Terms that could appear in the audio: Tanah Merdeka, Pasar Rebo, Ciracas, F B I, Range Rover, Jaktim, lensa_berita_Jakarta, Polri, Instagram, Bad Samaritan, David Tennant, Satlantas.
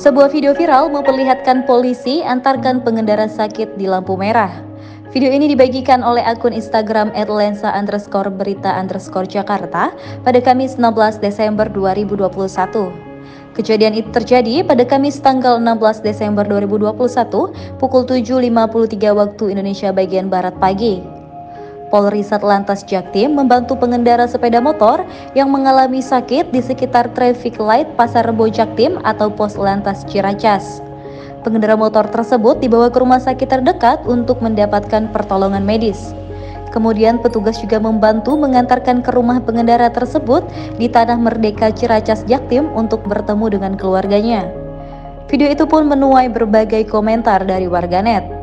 Sebuah video viral memperlihatkan polisi antarkan pengendara sakit di lampu merah. Video ini dibagikan oleh akun Instagram @lensa_berita_Jakarta pada Kamis 16 Desember 2021. Kejadian itu terjadi pada Kamis tanggal 16 Desember 2021 pukul 7.53 waktu Indonesia bagian barat pagi. Polri Satlantas Jaktim membantu pengendara sepeda motor yang mengalami sakit di sekitar traffic light Pasar Rebo Jaktim atau pos lantas Ciracas. Pengendara motor tersebut dibawa ke rumah sakit terdekat untuk mendapatkan pertolongan medis. Kemudian petugas juga membantu mengantarkan ke rumah pengendara tersebut di Tanah Merdeka Ciracas Jaktim untuk bertemu dengan keluarganya. Video itu pun menuai berbagai komentar dari warganet.